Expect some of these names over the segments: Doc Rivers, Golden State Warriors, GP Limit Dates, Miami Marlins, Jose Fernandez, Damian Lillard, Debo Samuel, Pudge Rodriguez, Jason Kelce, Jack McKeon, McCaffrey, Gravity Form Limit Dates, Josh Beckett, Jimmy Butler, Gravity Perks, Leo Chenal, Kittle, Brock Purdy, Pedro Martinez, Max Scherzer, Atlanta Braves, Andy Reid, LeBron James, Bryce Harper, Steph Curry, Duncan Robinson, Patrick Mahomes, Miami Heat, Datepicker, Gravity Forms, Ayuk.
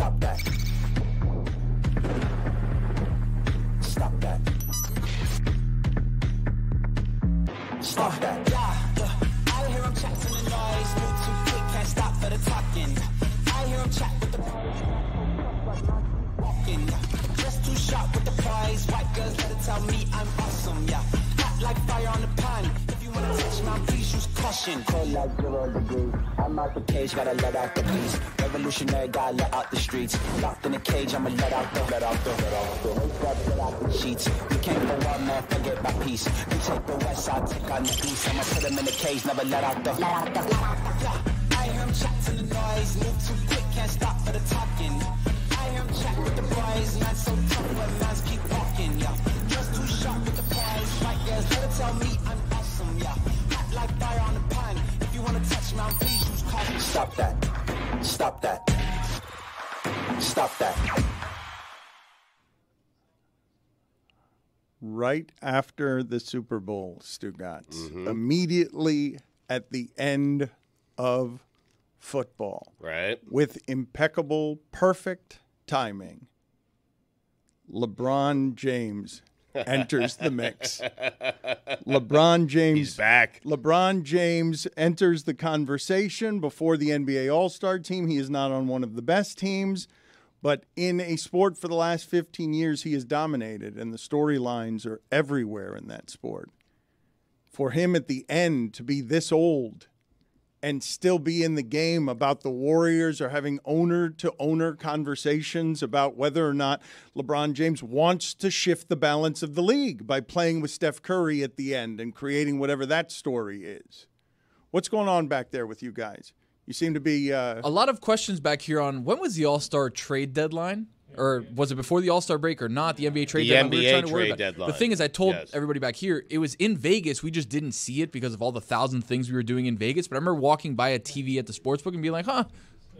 Stop that. Stop that. Stop that. I hear him chat from the noise. Move too quick, can't stop for the talking. I hear him chat with the walking. Just too sharp with the prize. White girls let it tell me I'm awesome, yeah. Hot like fire on the pond. If you wanna touch my please use caution. Cold like 0 degrees. I'm out the cage, gotta let out the beast. Revolutionary guy, let out the streets. Locked in a cage, I'ma let out the sheets. You can't go on, man, forget my peace. You take the west, I'll take on the east. I'ma put him in a cage, never let out the. I hear him chat to the noise. Move too quick, can't stop for the talking. I hear him chat with the boys. Man so tough, but man's keep walking, yeah. Just too sharp with the prize. Right guys, let it tell me I'm awesome, yeah. Hot like fire on the pine. If you wanna touch my please use caution. Stop that. Stop that. Stop that. Right after the Super Bowl, Stugatz, immediately at the end of football. Right. With impeccable, perfect timing, LeBron James enters the mix. LeBron James. He's back. LeBron James enters the conversation before the NBA All-Star team. He is not on one of the best teams, but in a sport for the last 15 years, he has dominated, and the storylines are everywhere in that sport. For him at the end to be this old and still be in the game about the Warriors or having owner-to-owner conversations about whether or not LeBron James wants to shift the balance of the league by playing with Steph Curry at the end and creating whatever that story is. What's going on back there with you guys? You seem to be... A lot of questions back here on when was the All-Star trade deadline? Or was it before the All-Star break or not? The NBA trade deadline. The thing is, I told everybody back here, it was in Vegas. We just didn't see it because of all the 1,000 things we were doing in Vegas. But I remember walking by a TV at the sportsbook and being like, huh,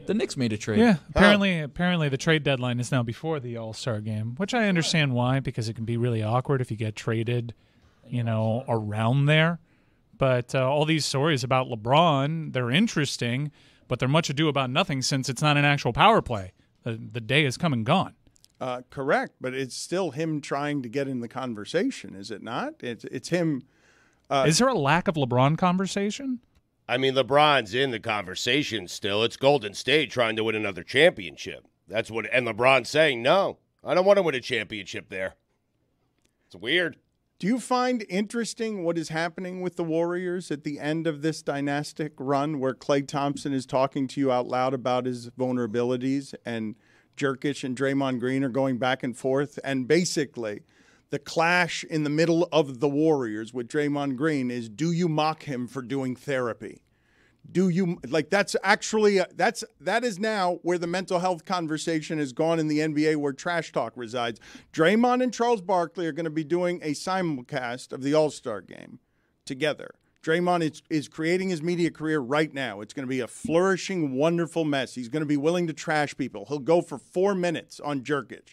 the Knicks made a trade. Yeah, apparently the trade deadline is now before the All-Star game, which I understand why, because it can be really awkward if you get traded, you know, around there. But all these stories about LeBron, they're interesting, but they're much ado about nothing since it's not an actual power play. The day is come and gone. Correct, but it's still him trying to get in the conversation, is it not? It's him. Is there a lack of LeBron conversation? I mean, LeBron's in the conversation still. It's Golden State trying to win another championship. That's what, and LeBron's saying, no, I don't want to win a championship there. It's weird. Do you find interesting what is happening with the Warriors at the end of this dynastic run where Klay Thompson is talking to you out loud about his vulnerabilities and Jokic and Draymond Green are going back and forth? And basically, the clash in the middle of the Warriors with Draymond Green is, do you mock him for doing therapy? Do you – like that's actually – that is now where the mental health conversation has gone in the NBA where trash talk resides. Draymond and Charles Barkley are going to be doing a simulcast of the All-Star game together. Draymond is creating his media career right now. It's going to be a flourishing, wonderful mess. He's going to be willing to trash people. He'll go for 4 minutes on Jokic,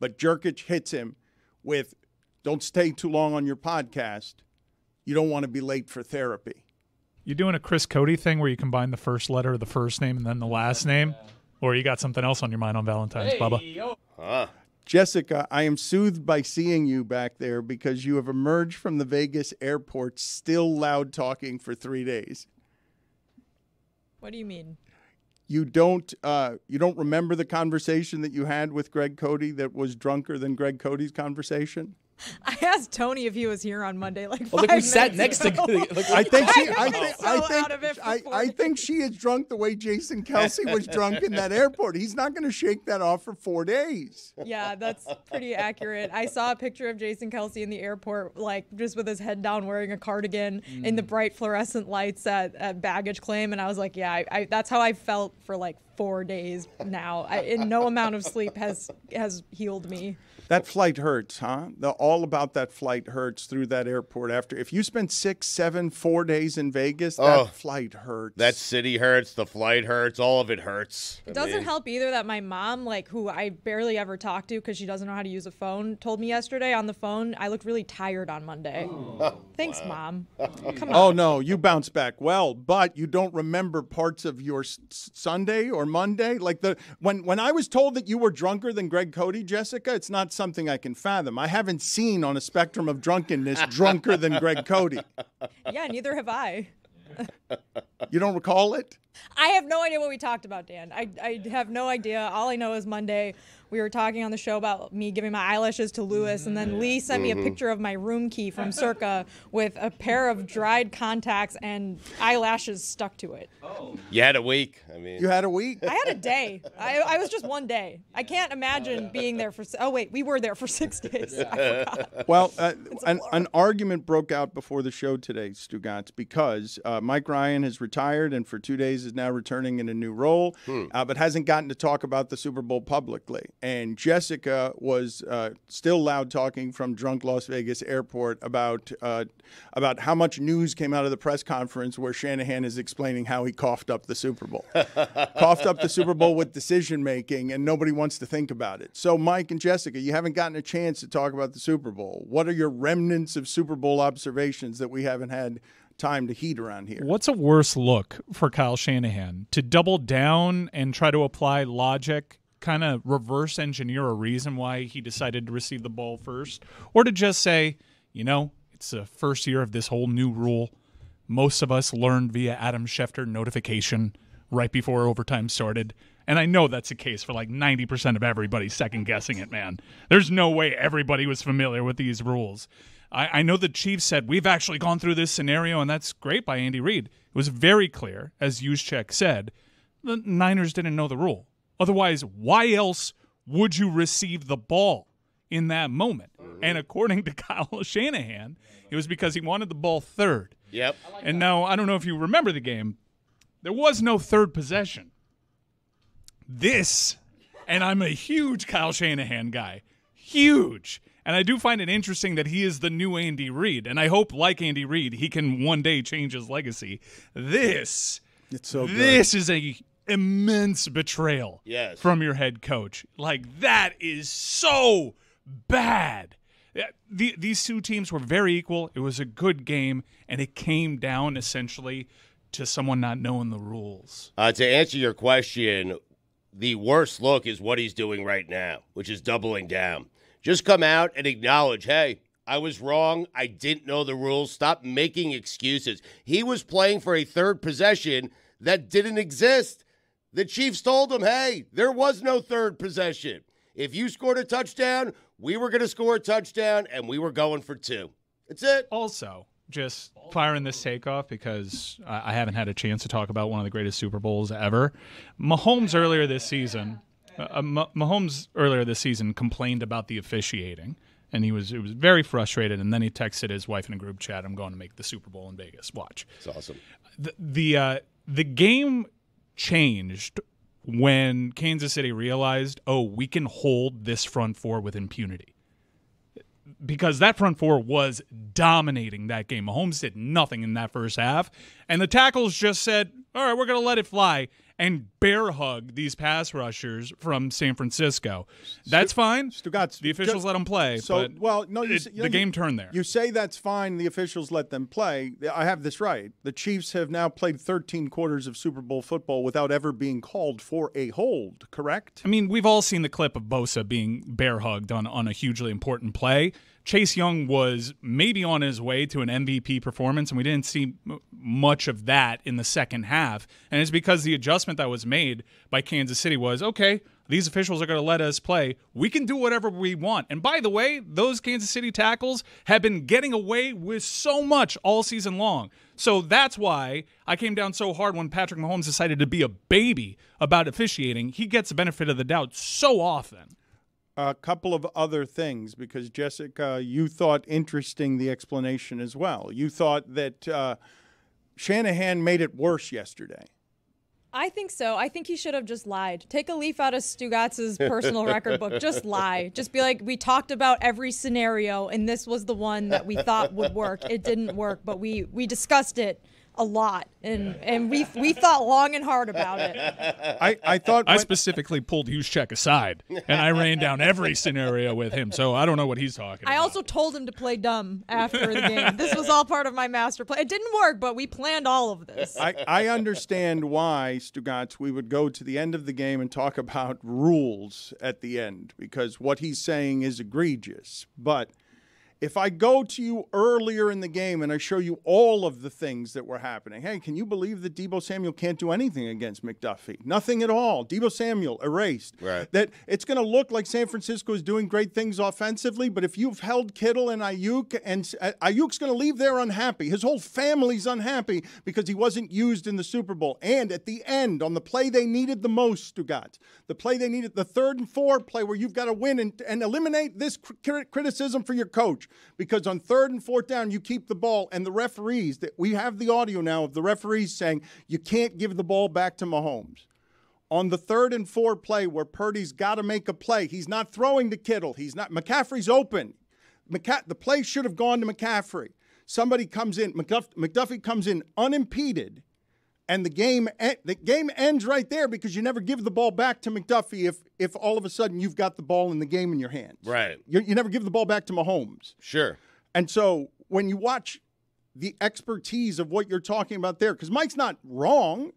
but Jokic hits him with, don't stay too long on your podcast. You don't want to be late for therapy. You doing a Chris Cody thing where you combine the first letter of the first name and then the last name? Or you got something else on your mind on Valentine's, Bubba? Jessica, I am soothed by seeing you back there because you have emerged from the Vegas airport still loud talking for 3 days. What do you mean? You don't remember the conversation that you had with Greg Cody that was drunker than Greg Cody's conversation? I asked Tony if he was here on Monday. I think she is drunk the way Jason Kelce was drunk in that airport. He's not going to shake that off for 4 days. Yeah, that's pretty accurate. I saw a picture of Jason Kelce in the airport, like just with his head down, wearing a cardigan in the bright fluorescent lights at baggage claim, and I was like, yeah, that's how I felt for like 4 days now. No amount of sleep has healed me. That flight hurts, huh? all about that flight hurts through that airport. After, if you spend 6, 7, 4 days in Vegas, that flight hurts. That city hurts. The flight hurts. All of it hurts. It doesn't help either that my mom, like, who I barely ever talk to because she doesn't know how to use a phone, told me yesterday on the phone, I looked really tired on Monday. Oh. Thanks, Mom. Come on. Oh, no, you bounce back well, but you don't remember parts of your Sunday or Monday. Like, when I was told that you were drunker than Greg Cody, Jessica, it's not something I can fathom. I haven't seen on a spectrum of drunkenness drunker than Greg Cody. Yeah, neither have I. You don't recall it? I have no idea what we talked about, Dan. I have no idea. All I know is Monday we were talking on the show about me giving my eyelashes to Lewis, and then Lee sent me a picture of my room key from Circa with a pair of dried contacts and eyelashes stuck to it. Oh. You had a week. I mean, you had a week? I had a day. I was just one day. I can't imagine being there for – oh, wait, we were there for 6 days. I forgot. Well, an argument broke out before the show today, Stugatz, because Mike Ryan has retired and for 2 days is now returning in a new role, but hasn't gotten to talk about the Super Bowl publicly. And Jessica was still loud talking from drunk Las Vegas airport about how much news came out of the press conference where Shanahan is explaining how he coughed up the Super Bowl. Coughed up the Super Bowl with decision-making, and nobody wants to think about it. So, Mike and Jessica, you haven't gotten a chance to talk about the Super Bowl. What are your remnants of Super Bowl observations that we haven't had time to heat around here? What's a worse look for Kyle Shanahan? To double down and try to apply logic, kind of reverse engineer a reason why he decided to receive the ball first, or to just say, you know, it's the first year of this whole new rule. Most of us learned via Adam Schefter notification right before overtime started. And I know that's the case for like 90% of everybody second-guessing it, man. There's no way everybody was familiar with these rules. I know the Chiefs said, we've actually gone through this scenario, and that's great by Andy Reid. It was very clear, as Juszczyk said, the Niners didn't know the rule. Otherwise, why else would you receive the ball in that moment? And according to Kyle Shanahan, it was because he wanted the ball third. Yep. And now, I don't know if you remember the game, there was no third possession. This, and I'm a huge Kyle Shanahan guy, huge. And I do find it interesting that he is the new Andy Reid, and I hope, like Andy Reid, he can one day change his legacy. This is a immense betrayal from your head coach. Like, that is so bad. These two teams were very equal. It was a good game, and it came down essentially to someone not knowing the rules. To answer your question, the worst look is what he's doing right now, which is doubling down. Just come out and acknowledge, hey, I was wrong. I didn't know the rules. Stop making excuses. He was playing for a third possession that didn't exist. The Chiefs told him, hey, there was no third possession. If you scored a touchdown, we were going to score a touchdown, and we were going for two. That's it. Also, just firing this takeoff because I haven't had a chance to talk about one of the greatest Super Bowls ever. Mahomes earlier this season complained about the officiating, and he was very frustrated, and then he texted his wife in a group chat, I'm going to make the Super Bowl in Vegas. Watch. It's awesome. The game changed when Kansas City realized, oh, we can hold this front four with impunity. Because that front four was dominating that game. Mahomes did nothing in that first half, and the tackles just said, all right, we're going to let it fly, and bear hug these pass rushers from San Francisco. That's fine. Stugatz, the officials let them play. So, but well, no, the game turned there. You say that's fine. The officials let them play. I have this right. The Chiefs have now played 13 quarters of Super Bowl football without ever being called for a hold. Correct. I mean, we've all seen the clip of Bosa being bear hugged on a hugely important play. Chase Young was maybe on his way to an MVP performance, and we didn't see much of that in the second half. And it's because the adjustment that was made by Kansas City was, okay, these officials are going to let us play. We can do whatever we want. And by the way, those Kansas City tackles have been getting away with so much all season long. So that's why I came down so hard when Patrick Mahomes decided to be a baby about officiating. He gets the benefit of the doubt so often. A couple of other things, because, Jessica, you thought interesting the explanation as well. You thought that Shanahan made it worse yesterday. I think so. I think he should have just lied. Take a leaf out of Stugatz's personal record book. Just lie. Just be like, we talked about every scenario, and this was the one that we thought would work. It didn't work, but we discussed it a lot, and we thought long and hard about it. I specifically pulled Juszczyk aside, and I ran down every scenario with him, so I don't know what he's talking about. I also told him to play dumb after the game. This was all part of my master plan. It didn't work, but we planned all of this. I understand why, Stugatz, we would go to the end of the game and talk about rules at the end, because what he's saying is egregious, but if I go to you earlier in the game and I show you all of the things that were happening, hey, can you believe that Debo Samuel can't do anything against McDuffie? Nothing at all. Debo Samuel erased. Right. That it's going to look like San Francisco is doing great things offensively, but if you've held Kittle and Ayuk, and Ayuk's going to leave there unhappy. His whole family's unhappy because he wasn't used in the Super Bowl. And at the end, on the play they needed the most, Stugatz, the play they needed, the 3rd and 4 play where you've got to win and eliminate this criticism for your coach. Because on 3rd and 4th down, you keep the ball, and the referees, that we have the audio now of the referees saying, you can't give the ball back to Mahomes. On the 3rd and 4 play where Purdy's got to make a play, he's not throwing to Kittle. He's not. McCaffrey's open. The play should have gone to McCaffrey. Somebody comes in. McDuffie comes in unimpeded, and the game ends right there because you never give the ball back to McDuffie if all of a sudden you've got the ball in the game in your hands. Right. You never give the ball back to Mahomes. Sure. And so when you watch the expertise of what you're talking about there, because Mike's not wrong,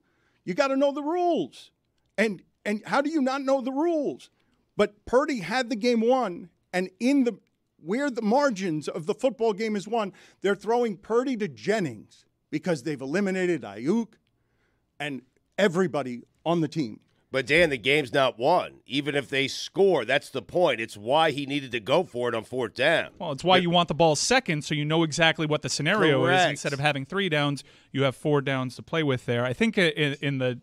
you got to know the rules. And how do you not know the rules? But Purdy had the game won, and in the where the margins of the football game is won, they're throwing Purdy to Jennings because they've eliminated Ayuk and everybody on the team. But, Dan, the game's not won. Even if they score, that's the point. It's why he needed to go for it on 4th down. Well, it's why you want the ball second so you know exactly what the scenario is. Instead of having 3 downs, you have 4 downs to play with there. I think in the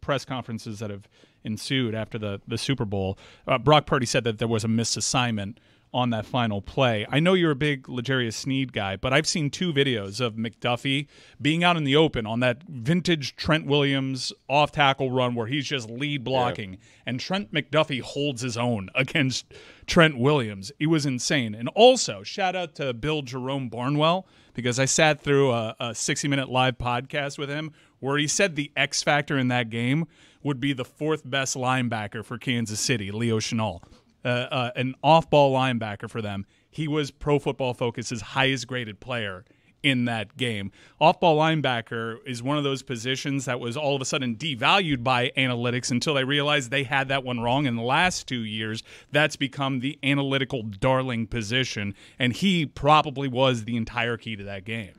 press conferences that have ensued after the Super Bowl, Brock Purdy said that there was a missed assignment on that final play. I know you're a big L'Jarius Sneed guy, but I've seen 2 videos of McDuffie being out in the open on that vintage Trent Williams off-tackle run where he's just lead blocking, and Trent McDuffie holds his own against Trent Williams. It was insane. And also, shout-out to Bill Jerome Barnwell, because I sat through a 60-minute live podcast with him where he said the X factor in that game would be the 4th best linebacker for Kansas City, Leo Chenal. An off-ball linebacker for them. He was Pro Football Focus's highest-graded player in that game. Off-ball linebacker is one of those positions that was all of a sudden devalued by analytics until they realized they had that one wrong. In the last 2 years, that's become the analytical darling position, and he probably was the entire key to that game.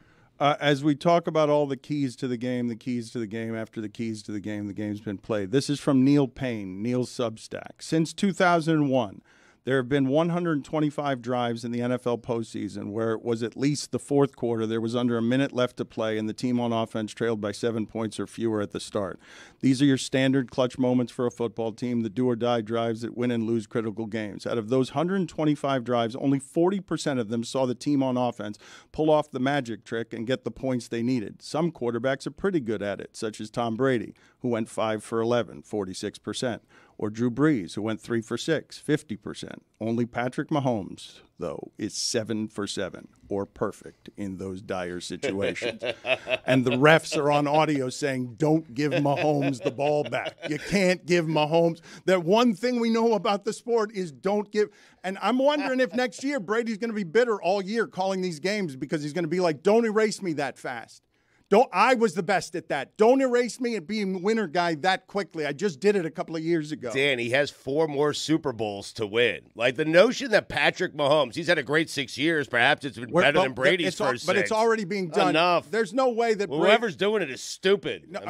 As we talk about all the keys to the game after the keys to the game's been played. This is from Neil Payne, Neil's Substack. Since 2001, there have been 125 drives in the NFL postseason where it was at least the 4th quarter, there was under a minute left to play, and the team on offense trailed by 7 points or fewer at the start. These are your standard clutch moments for a football team, the do-or-die drives that win and lose critical games. Out of those 125 drives, only 40% of them saw the team on offense pull off the magic trick and get the points they needed. Some quarterbacks are pretty good at it, such as Tom Brady, who went 5 for 11, 46%. Or Drew Brees, who went 3 for 6, 50%. Only Patrick Mahomes, though, is 7 for 7, or perfect in those dire situations. And the refs are on audio saying, don't give Mahomes the ball back. You can't give Mahomes. That one thing we know about the sport is don't give. And I'm wondering if next year Brady's going to be bitter all year calling these games because he's going to be like, don't erase me that fast. I was the best at that. Don't erase me at being winner guy that quickly. I just did it a couple of years ago. Dan, he has 4 more Super Bowls to win. Like the notion that Patrick Mahomes, he's had a great 6 years. Perhaps it's been better than Brady's first 6. But it's already being done. Enough. There's no way that whoever's doing it is stupid. No,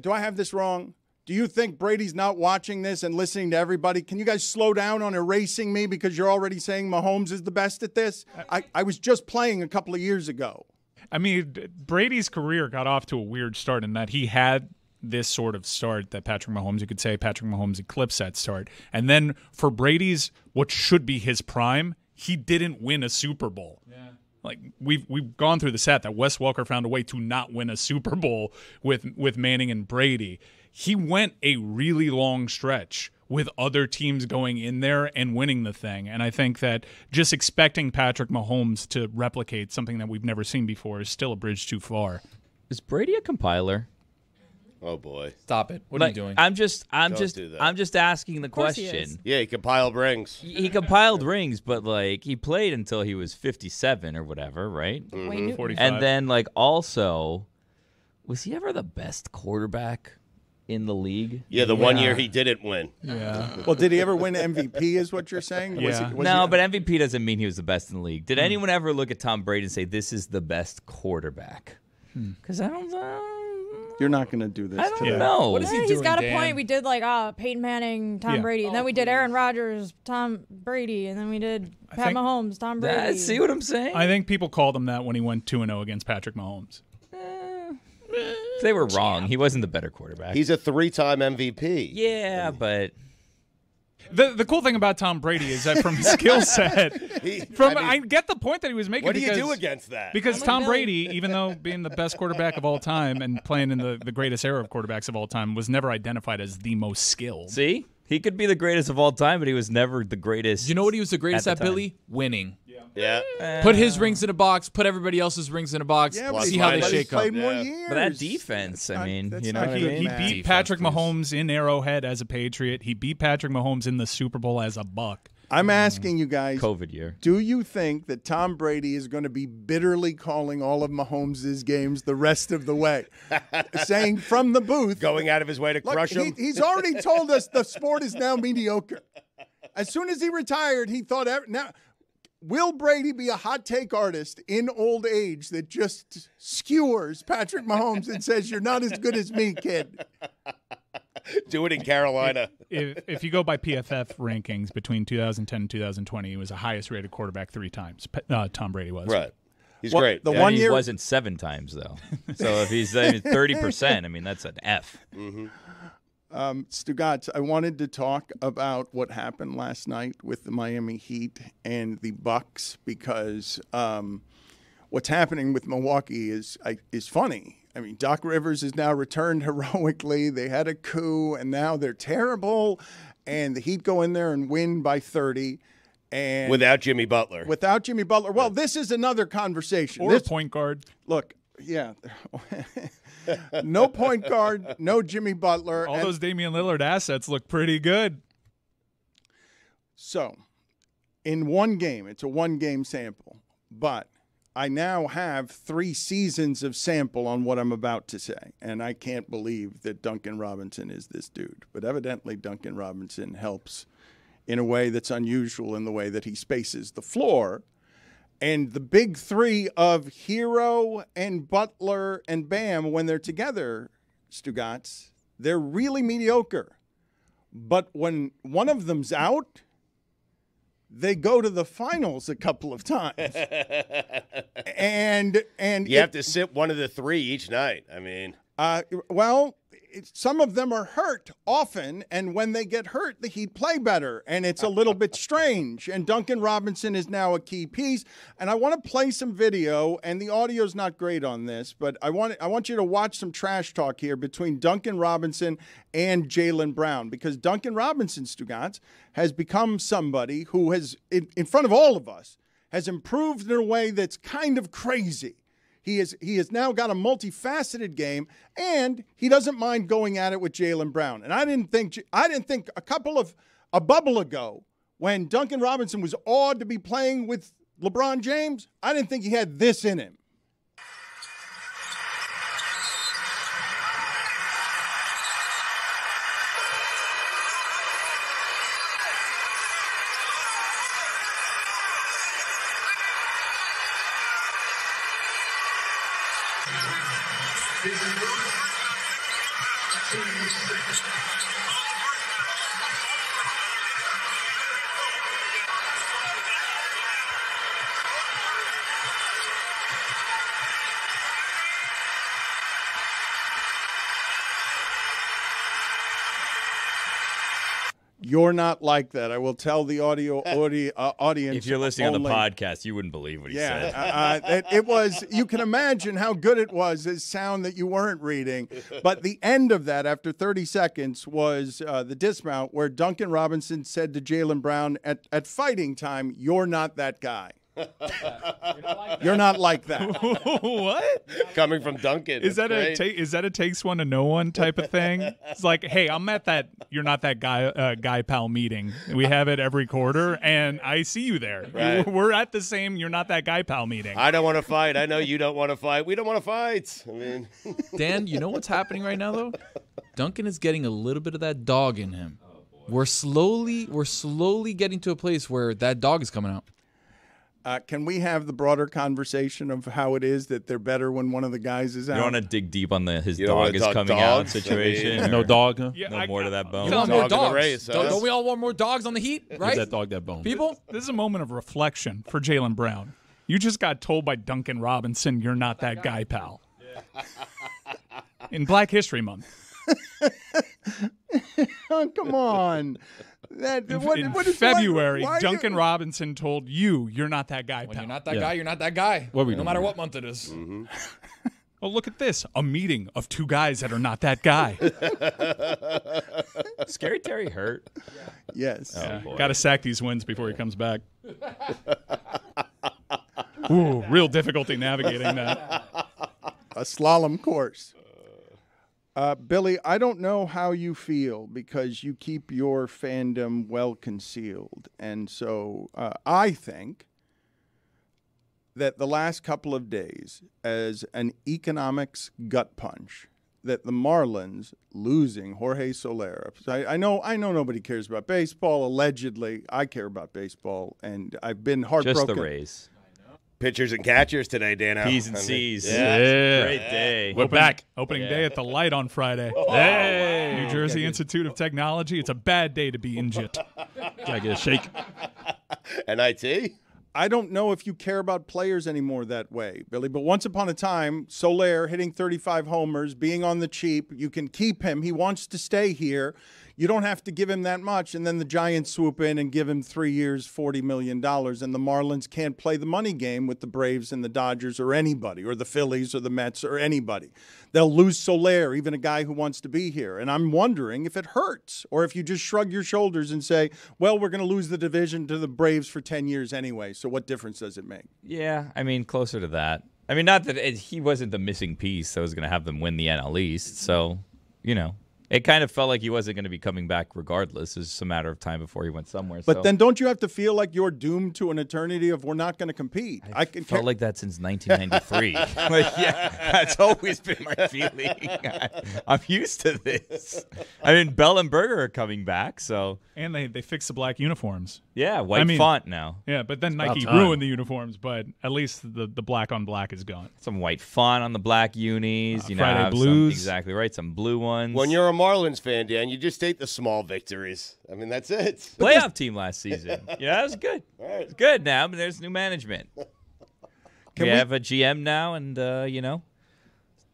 do I have this wrong? Do you think Brady's not watching this and listening to everybody? Can you guys slow down on erasing me because you're already saying Mahomes is the best at this? I was just playing a couple of years ago. I mean, Brady's career got off to a weird start in that he had this sort of start that Patrick Mahomes, you could say Patrick Mahomes eclipsed that start. And then for Brady's, what should be his prime, he didn't win a Super Bowl. Yeah. Like we've gone through the stat that Wes Welker found a way to not win a Super Bowl with Manning and Brady. He went a really long stretch with other teams going in there and winning the thing. And I think that just expecting Patrick Mahomes to replicate something that we've never seen before is still a bridge too far. Is Brady a compiler? Oh boy! Stop it! What are you doing? I'm just asking the question. He is. Yeah, he compiled rings. He compiled rings, but like he played until he was 57 or whatever, right? Mm-hmm. 45. And then like also, was he ever the best quarterback in the league? Yeah, the 1 year he didn't win. Yeah. Well, did he ever win MVP? Is what you're saying? Yeah. But MVP doesn't mean he was the best in the league. Did anyone ever look at Tom Brady and say this is the best quarterback? Because I don't know. You're not going to do this. I don't know. What is he doing, he's got a point. We did like Peyton Manning, Tom Brady, and then we did Aaron Rodgers, Tom Brady, and then we did Pat Mahomes, Tom Brady. See what I'm saying? I think people called him that when he went 2-0 against Patrick Mahomes. They were wrong. Yeah. He wasn't the better quarterback. He's a three-time MVP. Yeah, but the cool thing about Tom Brady is that from his skill set, I get the point that he was making. What do you do against that? Because Tom Brady, even though being the best quarterback of all time and playing in the greatest era of quarterbacks of all time, was never identified as the most skilled. See? He could be the greatest of all time, but he was never the greatest. You know what he was the greatest at Billy? Winning. Yeah. Put his rings in a box. Put everybody else's rings in a box. Yeah, see how they shake up. But that defense, I mean, you know what I mean? He beat Patrick Mahomes in Arrowhead as a Patriot. He beat Patrick Mahomes in the Super Bowl as a Buck. I'm asking you guys, COVID year. Do you think that Tom Brady is going to be bitterly calling all of Mahomes' games the rest of the way? Saying from the booth. Going out of his way to crush him. He's already told us the sport is now mediocre. As soon as he retired, he thought, now, will Brady be a hot take artist in old age that just skewers Patrick Mahomes and says, you're not as good as me, kid? Do it in Carolina. If you go by PFF rankings between 2010 and 2020, he was the highest-rated quarterback 3 times. Tom Brady was. Right. He's great. The 1 year he wasn't 7 times, though. So if he's 30%, I mean, that's an F. Mm-hmm. Stugatz, I wanted to talk about what happened last night with the Miami Heat and the Bucks because what's happening with Milwaukee is funny. I mean, Doc Rivers has now returned heroically. They had a coup, and now they're terrible. And the Heat go in there and win by 30. And without Jimmy Butler. Without Jimmy Butler. Well, this is another conversation. Or a point guard. Look, yeah. No point guard, no Jimmy Butler. All those Damian Lillard assets look pretty good. So, in one game, it's a one-game sample, but I now have 3 seasons of sample on what I'm about to say, and I can't believe that Duncan Robinson is this dude. But evidently Duncan Robinson helps in a way that's unusual in the way that he spaces the floor. And the big three of Hero and Butler and Bam, when they're together, Stugatz, they're really mediocre. But when one of them's out, they go to the finals a couple of times. and you have to sit one of the three each night. I mean, some of them are hurt often, and when they get hurt, the Heat play better, and it's a little bit strange. And Duncan Robinson is now a key piece. And I want to play some video, and the audio's not great on this, but I want you to watch some trash talk here between Duncan Robinson and Jaylen Brown, because Duncan Robinson, Stugatz, has become somebody who has, in front of all of us, has improved in a way that's kind of crazy. He has now got a multifaceted game, and he doesn't mind going at it with Jaylen Brown. And I didn't think a bubble ago when Duncan Robinson was awed to be playing with LeBron James, I didn't think he had this in him. You're not like that. I will tell the audience. If you're listening only. On the podcast, you wouldn't believe what he said. It was, you can imagine how good it was, his sound that you weren't reading. But the end of that, after 30 seconds, was the dismount where Duncan Robinson said to Jaylen Brown, at fighting time, you're not that guy. You're not like that. What? Coming from Duncan. Is that great. Is that a takes one to know one type of thing? It's like, hey, I'm at that you're not that guy guy pal meeting. We have it every quarter, and I see you there. Right. We're at the same you're not that guy pal meeting. I don't want to fight. I know you don't want to fight. We don't want to fight. I mean, Dan, you know what's happening right now though? Duncan is getting a little bit of that dog in him. Oh, we're slowly getting to a place where that dog is coming out. Can we have the broader conversation of how it is that they're better when one of the guys is out? You want to dig deep on the his dog is coming out situation? No dog, huh? Yeah, no more to that bone. You want more dogs. Race, don't we all want more dogs on the Heat, right? Give that dog that bone. People? This is a moment of reflection for Jaylen Brown. You just got told by Duncan Robinson, you're not that guy, pal. Yeah. In Black History Month. Oh, come on. That, what in February, why Duncan Robinson told you, you're not that guy, pal. When you're not that guy, you're not that guy. What are we no matter what month it is. Mm-hmm. Oh, look at this. A meeting of two guys that are not that guy. Scary Terry hurt. Yeah. Yes. Oh, yeah. Got to sack these wins before he comes back. Ooh, real difficulty navigating that. A slalom course. Billy, I don't know how you feel because you keep your fandom well concealed. And so I think that the last couple of days, as an economics gut punch, that the Marlins losing Jorge Soler. I know nobody cares about baseball. Allegedly, I care about baseball, and I've been heartbroken. Just the Rays. Pitchers and catchers today, Dano. P's and C's. Yeah. Great day. We're back. Opening day at the light on Friday. Oh, hey. Wow. New Jersey Institute of Technology. It's a bad day to be injit. Gotta get a shake. NIT? I don't know if you care about players anymore that way, Billy, but once upon a time, Soler hitting 35 homers, being on the cheap, you can keep him. He wants to stay here. You don't have to give him that much, and then the Giants swoop in and give him 3 years, $40 million, and the Marlins can't play the money game with the Braves and the Dodgers or anybody, or the Phillies or the Mets or anybody. They'll lose Soler, even a guy who wants to be here. And I'm wondering if it hurts, or if you just shrug your shoulders and say, well, we're going to lose the division to the Braves for 10 years anyway, so what difference does it make? Yeah, I mean, closer to that. I mean, not that he wasn't the missing piece that was going to have them win the NL East, so, you know. It kind of felt like he wasn't going to be coming back regardless. It's just a matter of time before he went somewhere. But then don't you have to feel like you're doomed to an eternity of we're not going to compete? I felt like that since 1993. Like, yeah, that's always been my feeling. I'm used to this. I mean, Bell and Berger are coming back. So and they fixed the black uniforms. Yeah, white font now. Yeah, but then Nike ruined the uniforms, but at least the black on black is gone. Some white font on the black unis. You Friday know, blues. Some, exactly right, some blue ones. When you're a Marlins fan, Dan, you just take the small victories. I mean, that's it. Playoff team last season. Yeah, that was good. It's good now, but there's new management. We have a GM now, and, you know,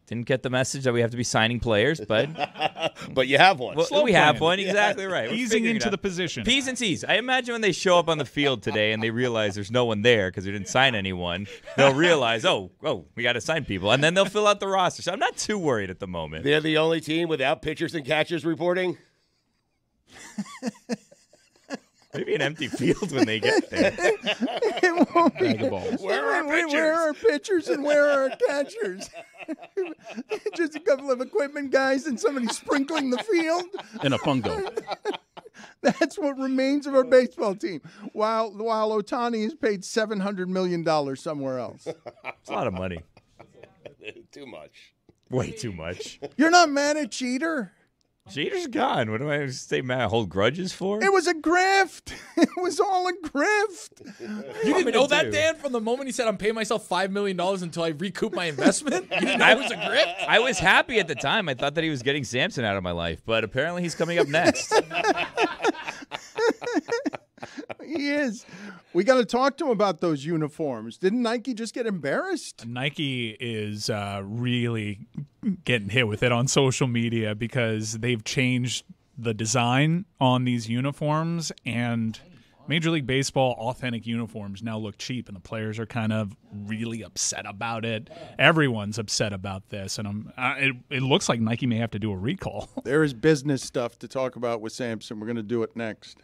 didn't get the message that we have to be signing players, but. But you have one. Well, we have one, exactly right. We're easing into the position. P's and C's. I imagine when they show up on the field today and they realize there's no one there because we didn't sign anyone, they'll realize, oh, we got to sign people. And then they'll fill out the roster. So I'm not too worried at the moment. They're the only team without pitchers and catchers reporting? Maybe an empty field when they get there. It won't be. Where are pitchers and where are catchers? Just a couple of equipment guys and somebody sprinkling the field. And a fungo. That's what remains of our baseball team. While Ohtani is paid $700 million somewhere else. It's a lot of money. Too much. Way too much. You're not mad at Jeter? Jeter's gone. What do I stay mad? Hold grudges for? It was a graft. It was all a graft. You didn't know that, Dan, from the moment he said, I'm paying myself $5 million until I recoup my investment? You didn't know it was a graft? I was happy at the time. I thought that he was getting Samson out of my life, but apparently he's coming up next. He is. We got to talk to him about those uniforms. Didn't Nike just get embarrassed? Nike is really getting hit with it on social media because they've changed the design on these uniforms, and Major League Baseball authentic uniforms now look cheap, and the players are kind of really upset about it. Everyone's upset about this, and it looks like Nike may have to do a recall. There is business stuff to talk about with Samson. We're going to do it next.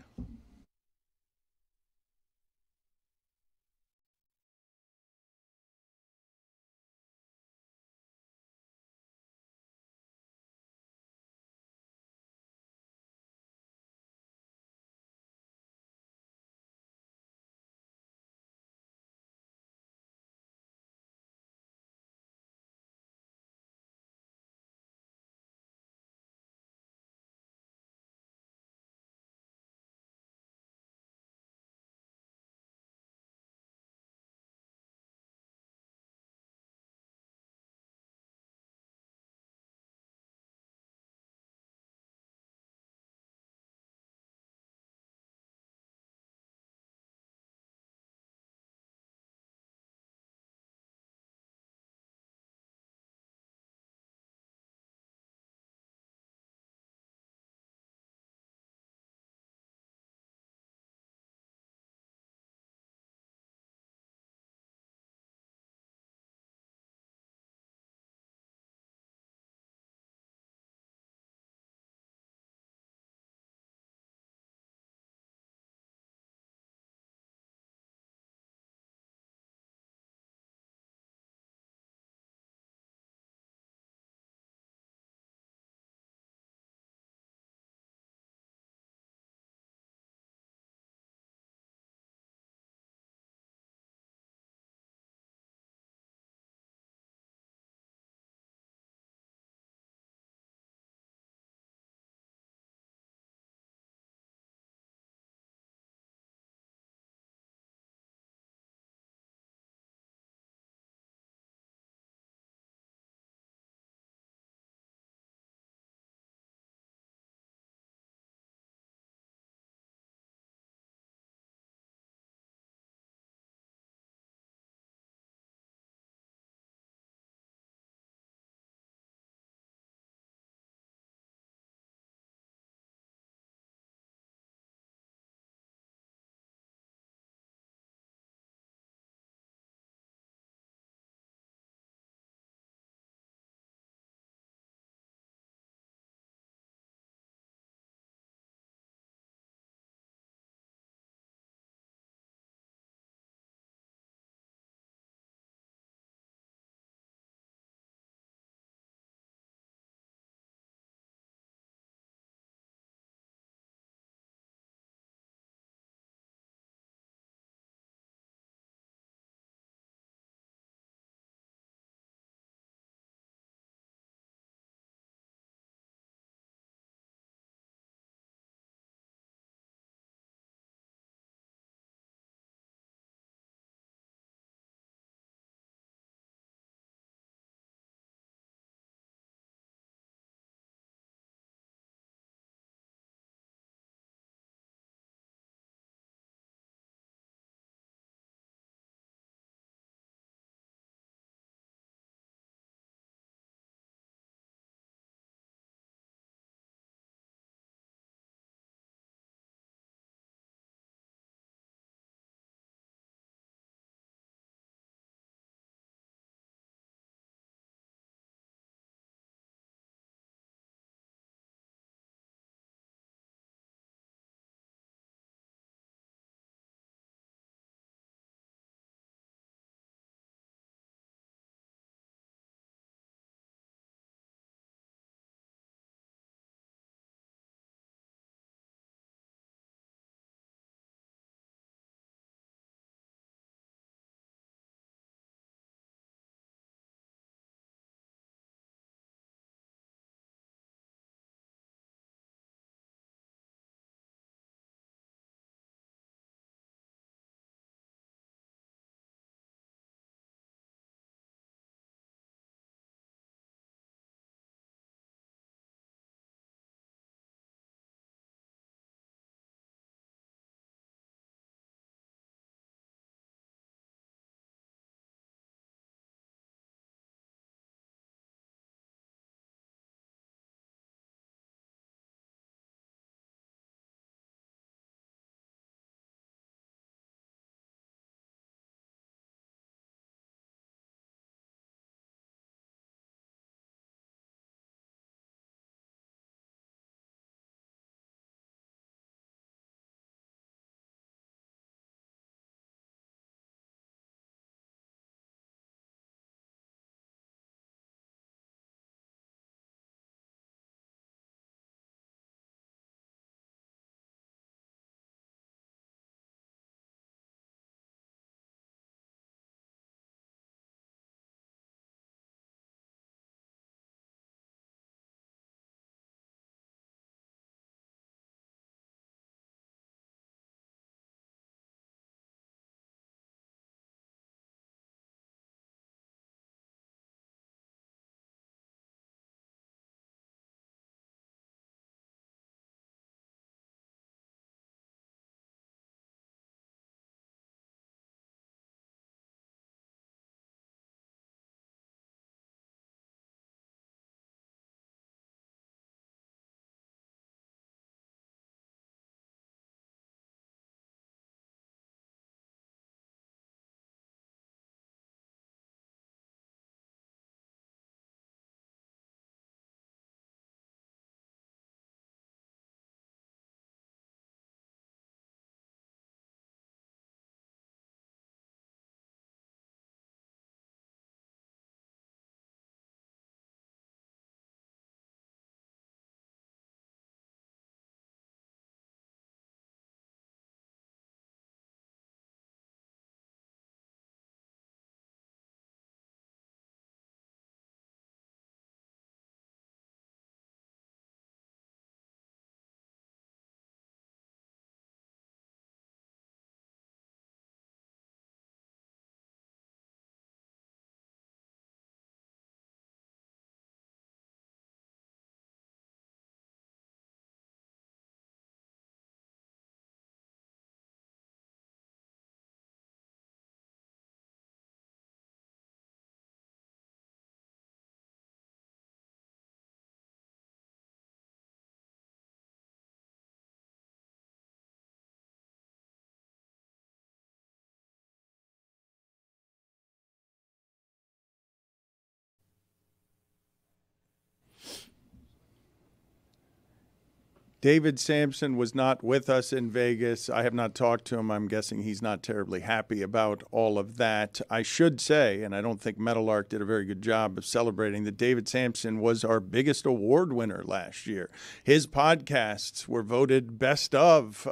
David Samson was not with us in Vegas. I have not talked to him. I'm guessing he's not terribly happy about all of that. I should say, and I don't think Metal Arc did a very good job of celebrating, that David Samson was our biggest award winner last year. His podcasts were voted best of.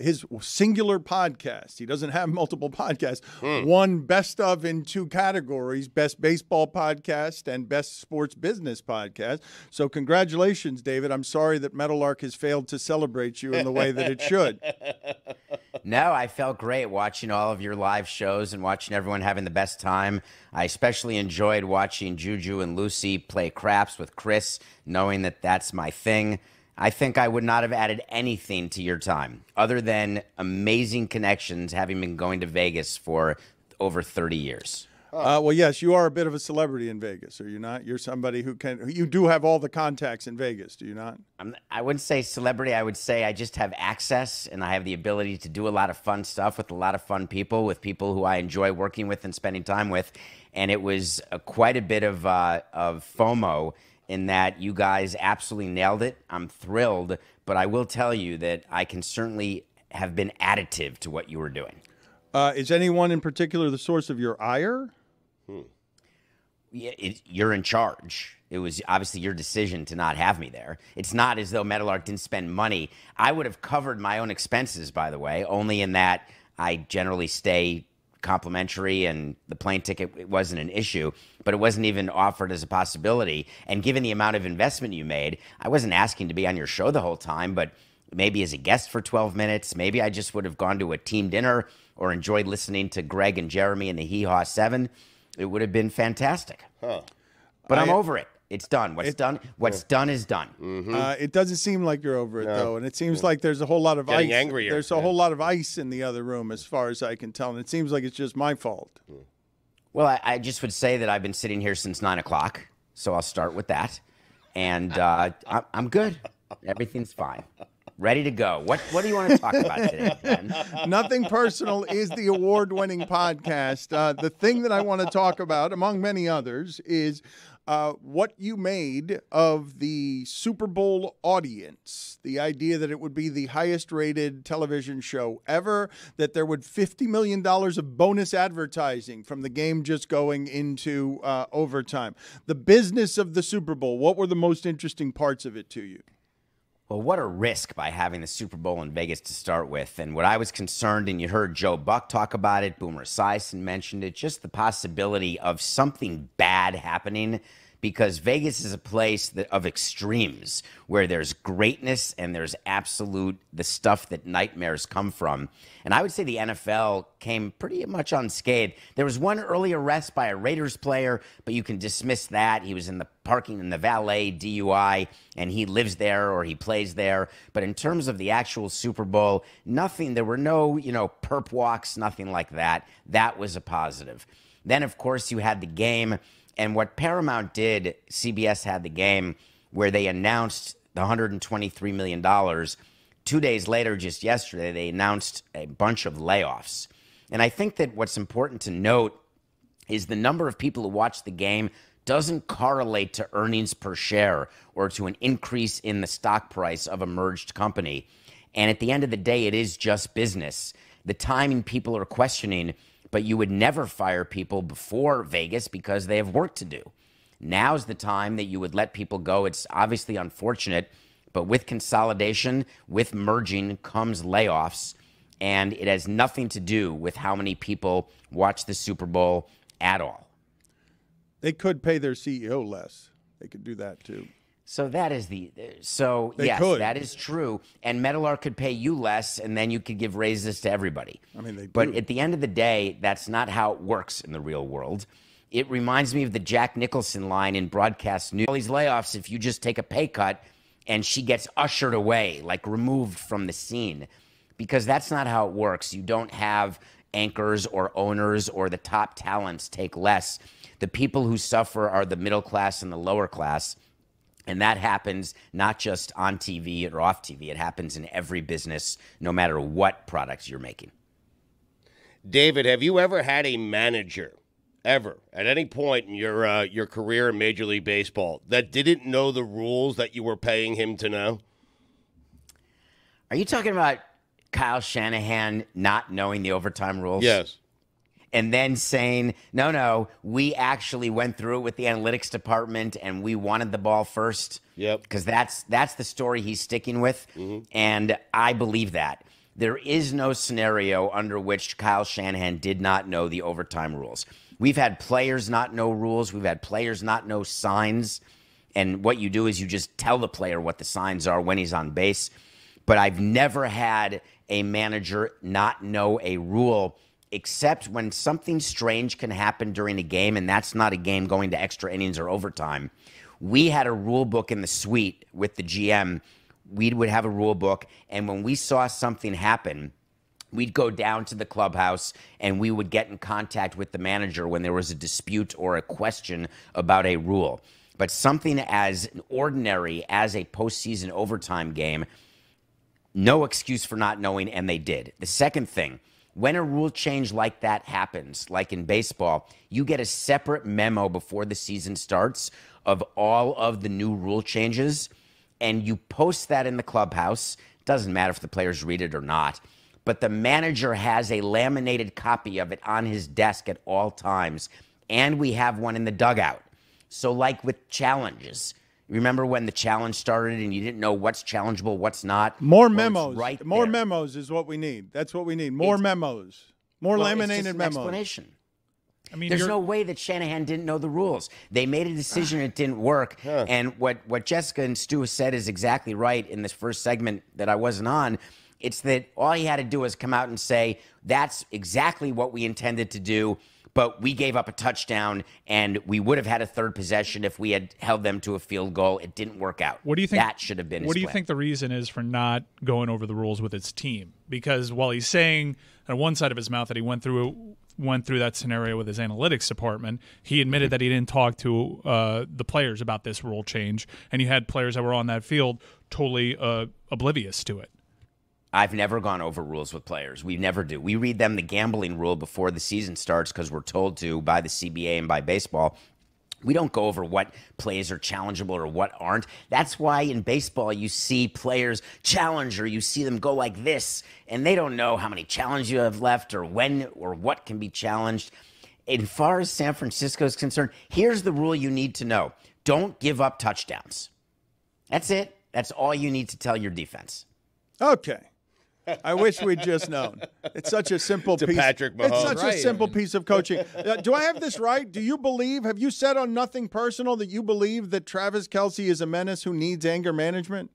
His singular podcast, he doesn't have multiple podcasts, won best of in two categories, best baseball podcast and best sports business podcast. So congratulations, David. I'm sorry that Metal Arc has failed to celebrate you in the way that it should. No, I felt great watching all of your live shows and watching everyone having the best time. I especially enjoyed watching Juju and Lucy play craps with Chris, knowing that that's my thing. I think I would not have added anything to your time other than amazing connections, having been going to Vegas for over 30 years. Well, yes, you are a bit of a celebrity in Vegas, are you not? You're somebody who can, you do have all the contacts in Vegas, do you not? I wouldn't say celebrity. I would say I just have access, and I have the ability to do a lot of fun stuff with a lot of fun people, with people who I enjoy working with and spending time with. And it was quite a bit of FOMO in that you guys absolutely nailed it. I'm thrilled, but I will tell you that I can certainly have been additive to what you were doing. Is anyone in particular the source of your ire? Yeah, you're in charge. It was obviously your decision to not have me there. It's not as though Metal Arc didn't spend money. I would have covered my own expenses, by the way, only in that I generally stay complimentary, and the plane ticket, it wasn't an issue, but it wasn't even offered as a possibility. And given the amount of investment you made, I wasn't asking to be on your show the whole time, but maybe as a guest for 12 minutes, maybe I just would have gone to a team dinner or enjoyed listening to Greg and Jeremy and the Hee Haw 7. It would have been fantastic. But I'm over it. It's done. What's done is done. It doesn't seem like you're over it, though, and it seems like there's a whole lot of ice. Angrier. There's a whole lot of ice in the other room, as far as I can tell, and it seems like it's just my fault. Well, I just would say that I've been sitting here since 9 o'clock, so I'll start with that, and I'm good. Everything's fine. Ready to go. What do you want to talk about today, Ben? Nothing Personal is the award-winning podcast. The thing that I want to talk about, among many others, is what you made of the Super Bowl audience. The idea that it would be the highest-rated television show ever, that there would be $50 million of bonus advertising from the game just going into overtime. The business of the Super Bowl, what were the most interesting parts of it to you? Well, what a risk by having the Super Bowl in Vegas to start with. And what I was concerned, and you heard Joe Buck talk about it, Boomer Esiason mentioned it, just the possibility of something bad happening, because Vegas is a place of extremes where there's greatness and there's absolute, the stuff that nightmares come from. And I would say the NFL came pretty much unscathed. There was one early arrest by a Raiders player, but you can dismiss that. He was in the parking in the valet DUI, and he lives there or he plays there. But in terms of the actual Super Bowl, nothing. There were no, perp walks, nothing like that. That was a positive. Then, of course, you had the game. And what Paramount did, CBS had the game where they announced the $123 million. 2 days later, just yesterday, they announced a bunch of layoffs. And I think that what's important to note is the number of people who watch the game doesn't correlate to earnings per share or to an increase in the stock price of a merged company. And at the end of the day, it is just business. The timing people are questioning, but you would never fire people before Vegas because they have work to do. Now's the time that you would let people go. It's obviously unfortunate, but with consolidation, with merging comes layoffs, and it has nothing to do with how many people watch the Super Bowl at all. They could pay their CEO less. They could do that too. So that is the, yes, that is true. And Metal Arc could pay you less, and then you could give raises to everybody. I mean, they do. But at the end of the day, that's not how it works in the real world. It reminds me of the Jack Nicholson line in Broadcast News. All these layoffs, if you just take a pay cut, and she gets ushered away, like removed from the scene, because that's not how it works. You don't have anchors or owners or the top talents take less. The people who suffer are the middle class and the lower class. And that happens not just on TV or off TV. It happens in every business, no matter what products you're making. David, have you ever had a manager, ever, at any point in your career in Major League Baseball, that didn't know the rules that you were paying him to know? Are you talking about Kyle Shanahan not knowing the overtime rules? Yes. And then saying, no, no, we actually went through it with the analytics department and we wanted the ball first. Yep. Because that's the story he's sticking with. Mm-hmm. And I believe that. There is no scenario under which Kyle Shanahan did not know the overtime rules. We've had players not know rules. We've had players not know signs. And what you do is you just tell the player what the signs are when he's on base. But I've never had a manager not know a rule, except when something strange can happen during a game, and that's not a game going to extra innings or overtime. We had a rule book in the suite with the GM. We would have a rule book, and when we saw something happen, we'd go down to the clubhouse, and we would get in contact with the manager when there was a dispute or a question about a rule. But something as ordinary as a postseason overtime game, no excuse for not knowing, and they did. The second thing, when a rule change like that happens, like in baseball, you get a separate memo before the season starts of all of the new rule changes, and you post that in the clubhouse. Doesn't matter if the players read it or not, but the manager has a laminated copy of it on his desk at all times, and we have one in the dugout. So like with challenges, remember when the challenge started and you didn't know what's challengeable, what's not? More memos. Right, more memos is what we need. That's what we need. More memos. More laminated memos. Explanation. I mean, there's no way that Shanahan didn't know the rules. They made a decision it didn't work. Huh. And what Jessica and Stu said is exactly right in this first segment that I wasn't on. It's that all he had to do was come out and say, that's exactly what we intended to do, but we gave up a touchdown, and we would have had a third possession if we had held them to a field goal. It didn't work out. What do you think that should have been? What do you think the reason is for not going over the rules with his team? Because while he's saying on one side of his mouth that he went through that scenario with his analytics department, he admitted that he didn't talk to the players about this rule change, and you had players that were on that field totally oblivious to it. I've never gone over rules with players. We never do. We read them the gambling rule before the season starts because we're told to by the CBA and by baseball. We don't go over what plays are challengeable or what aren't. That's why in baseball you see players challenge or you see them go like this, and they don't know how many challenges you have left or when or what can be challenged. As far as San Francisco is concerned, here's the rule you need to know. Don't give up touchdowns. That's it. That's all you need to tell your defense. Okay. I wish we'd just known. It's such a simple piece. Patrick Mahomes. It's such a simple piece of coaching. Do I have this right? Do you believe, have you said on Nothing Personal that you believe that Travis Kelce is a menace who needs anger management?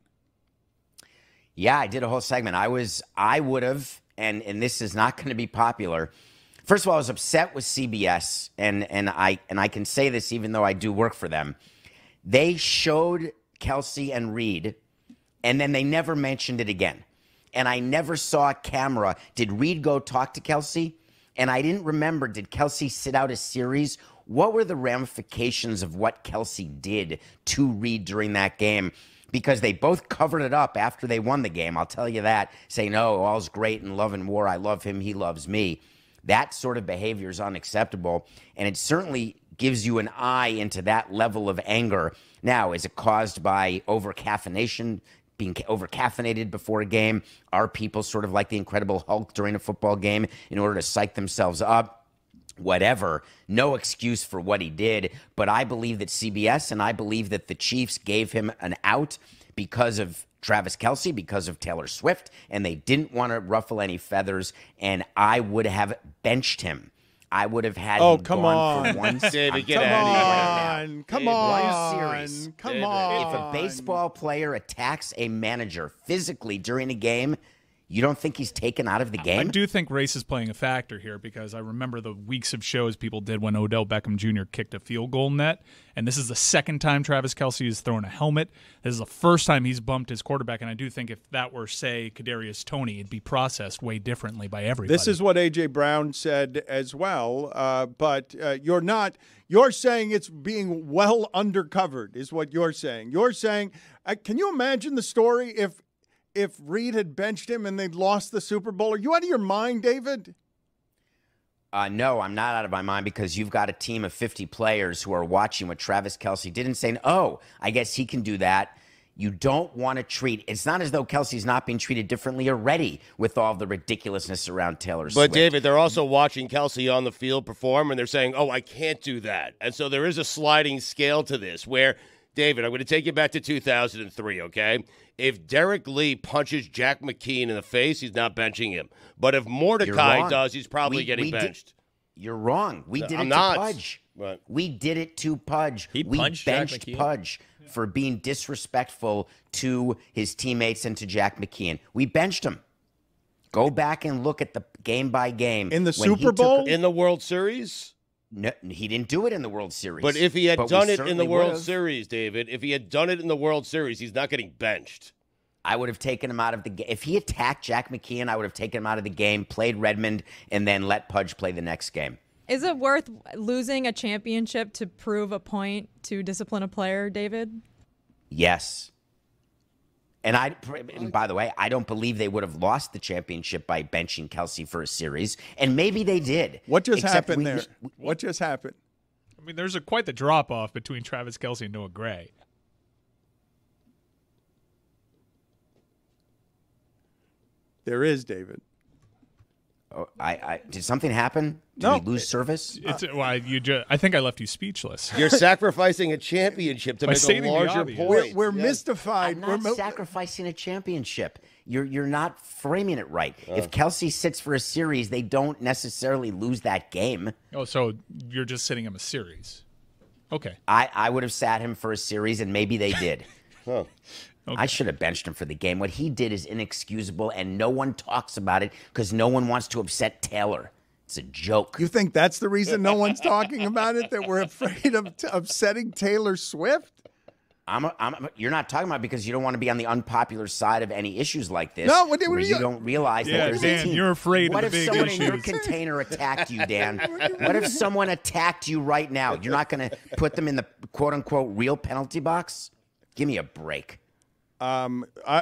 Yeah, I did a whole segment. I would have, and this is not going to be popular. First of all, I was upset with CBS, and I can say this even though I do work for them. They showed Kelce and Reid, and then they never mentioned it again. And I never saw a camera. Did Reid go talk to Kelce? And I didn't remember, did Kelce sit out a series? What were the ramifications of what Kelce did to Reid during that game? Because they both covered it up after they won the game, I'll tell you that, saying, oh, all's great in love and war. I love him, he loves me. That sort of behavior is unacceptable, and it certainly gives you an eye into that level of anger. Now, is it caused by over-caffeination? Being over-caffeinated before a game? Are people sort of like the Incredible Hulk during a football game in order to psych themselves up? Whatever. No excuse for what he did. But I believe that CBS and I believe that the Chiefs gave him an out because of Travis Kelce, because of Taylor Swift, and they didn't want to ruffle any feathers, and I would have benched him. I would have had him gone for one David, get out of here. Come on. If a baseball player attacks a manager physically during a game, you don't think he's taken out of the game? I do think race is playing a factor here because I remember the weeks of shows people did when Odell Beckham Jr. kicked a field goal net, and this is the second time Travis Kelce has thrown a helmet. This is the first time he's bumped his quarterback, and I do think if that were, say, Kadarius Toney, it'd be processed way differently by everybody. This is what A.J. Brown said as well, but you're not – you're saying it's being well undercovered is what you're saying. You're saying – can you imagine the story if Reid had benched him and they'd lost the Super Bowl? Are you out of your mind, David? No, I'm not out of my mind because you've got a team of 50 players who are watching what Travis Kelce did and saying, oh, I guess he can do that. You don't want to treat. It's not as though Kelce's not being treated differently already with all the ridiculousness around Taylor Swift. But, David, they're also watching Kelce on the field perform, and they're saying, oh, I can't do that. And so there is a sliding scale to this where, David, I'm going to take you back to 2003, okay? If Derek Lee punches Jack McKeon in the face, he's not benching him. But if Mordecai does, he's probably getting benched. You're wrong. We did it to Pudge. We did it to Pudge. We benched Pudge for being disrespectful to his teammates and to Jack McKeon. We benched him. Go back and look at the game by game. In the Super Bowl? In the World Series? No, he didn't do it in the World Series. But if he had done it in the World Series, David, if he had done it in the World Series, he's not getting benched. I would have taken him out of the game. If he attacked Jack McKeon, I would have taken him out of the game, played Redmond, and then let Pudge play the next game. Is it worth losing a championship to prove a point to discipline a player, David? Yes. And by the way, I don't believe they would have lost the championship by benching Kelce for a series, and maybe they did. What just happened there? What just happened? I mean, there's quite the drop-off between Travis Kelce and Noah Gray. There is, David. Oh, did something happen? Did we lose service? I think I left you speechless. You're sacrificing a championship to make a larger point. We're mystified. We're sacrificing a championship. You're not framing it right. If Kelce sits for a series, they don't necessarily lose that game. Oh, so you're just sitting him a series? Okay. I would have sat him for a series, and maybe they did. Huh. Okay. I should have benched him for the game. What he did is inexcusable, and no one talks about it because no one wants to upset Taylor. It's a joke. You think that's the reason no one's talking about it, that we're afraid of upsetting Taylor Swift? You're not talking about it because you don't want to be on the unpopular side of any issues like this. No, what you don't realize that there's Dan, a team. You're afraid of the big issues. What if someone in your container attacked you, Dan? What if someone attacked you right now? You're not going to put them in the quote-unquote real penalty box? Give me a break. All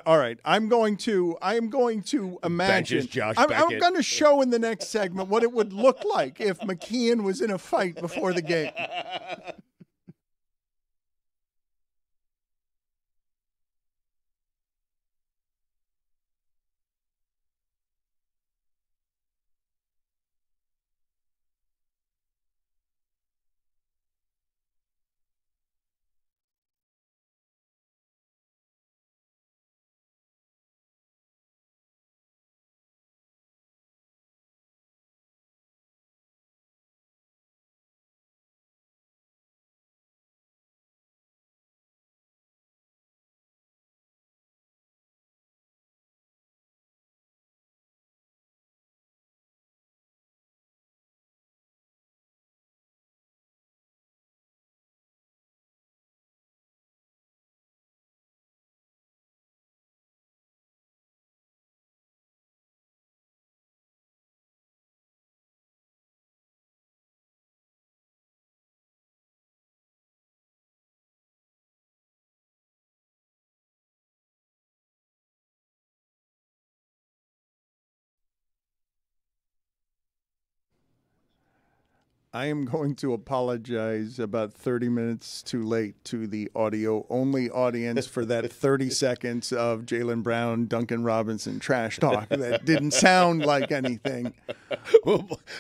right. I'm going to imagine. Benches, Josh Beckett. I'm going to show in the next segment what it would look like if McKeon was in a fight before the game. I am going to apologize about 30 minutes too late to the audio-only audience for that 30 seconds of Jaylen Brown, Duncan Robinson trash talk that didn't sound like anything.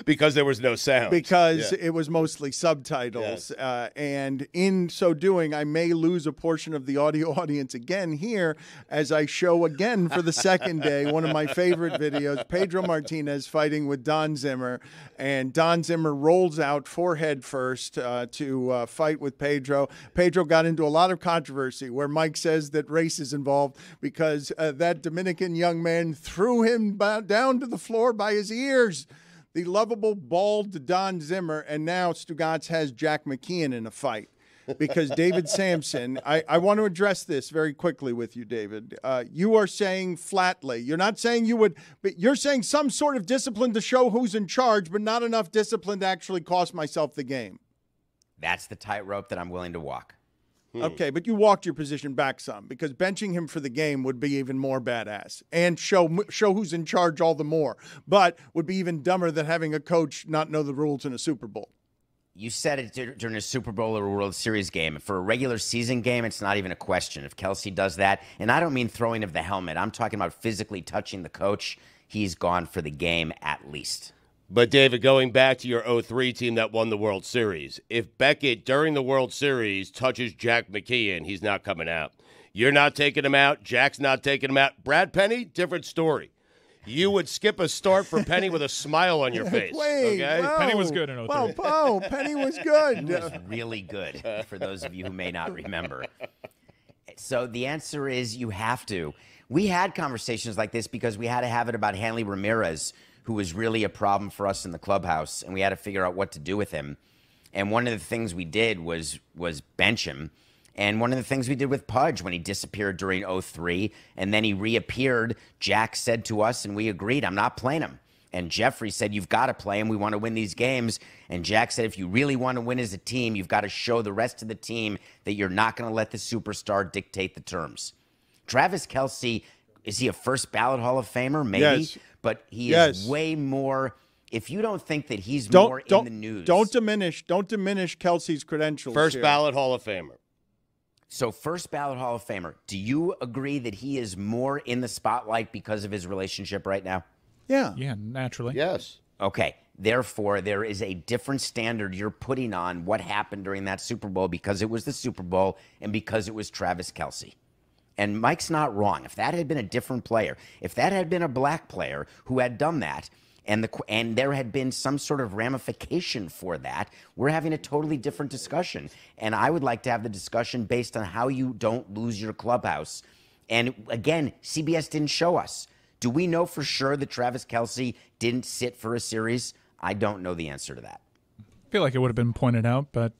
Because there was no sound. Because it was mostly subtitles. Yeah. And in so doing, I may lose a portion of the audio audience again here as I show again for the second day one of my favorite videos, Pedro Martinez fighting with Don Zimmer. And Don Zimmer rolls out forehead first to fight with Pedro. Pedro got into a lot of controversy where Mike says that race is involved because that Dominican young man threw him down to the floor by his ears. The lovable, bald Don Zimmer, and now Stugatz has Jack McKeon in a fight. Because David Samson, I want to address this very quickly with you, David. You are saying flatly, you're not saying you would, but you're saying some sort of discipline to show who's in charge, but not enough discipline to actually cost myself the game. That's the tightrope that I'm willing to walk. Okay, but you walked your position back some because benching him for the game would be even more badass and show who's in charge all the more, but would be even dumber than having a coach not know the rules in a Super Bowl. You said it during a Super Bowl or a World Series game. For a regular season game, it's not even a question. If Kelce does that, and I don't mean throwing of the helmet. I'm talking about physically touching the coach. He's gone for the game at least. But, David, going back to your 03 team that won the World Series, if Beckett during the World Series touches Jack McKeon, he's not coming out. You're not taking him out. Jack's not taking him out. Brad Penny, different story. You would skip a start for Penny with a smile on your face. Wait, okay? No. Penny was good in 03. Well, Bo, Penny was good. He was really good, for those of you who may not remember. So the answer is you have to. We had conversations like this because we had to have it about Hanley Ramirez, who was really a problem for us in the clubhouse, and we had to figure out what to do with him. And one of the things we did was bench him. And one of the things we did with Pudge when he disappeared during 03 and then he reappeared, Jack said to us, and we agreed, I'm not playing him. And Jeffrey said, you've got to play him. We want to win these games. And Jack said, if you really want to win as a team, you've got to show the rest of the team that you're not going to let the superstar dictate the terms. Travis Kelce, is he a first ballot Hall of Famer? Maybe. Yes. But he is way more... If you don't think that he's more in the news... Don't diminish Kelce's credentials. First ballot Hall of Famer. So first ballot Hall of Famer, do you agree that he is more in the spotlight because of his relationship right now? Yeah. Yeah, naturally. Yes. Okay. Therefore, there is a different standard you're putting on what happened during that Super Bowl because it was the Super Bowl and because it was Travis Kelce. And Mike's not wrong. If that had been a different player, if that had been a black player who had done that, and there had been some sort of ramification for that, we're having a totally different discussion. And I would like to have the discussion based on how you don't lose your clubhouse. And again, CBS didn't show us. Do we know for sure that Travis Kelce didn't sit for a series? I don't know the answer to that. I feel like it would have been pointed out, but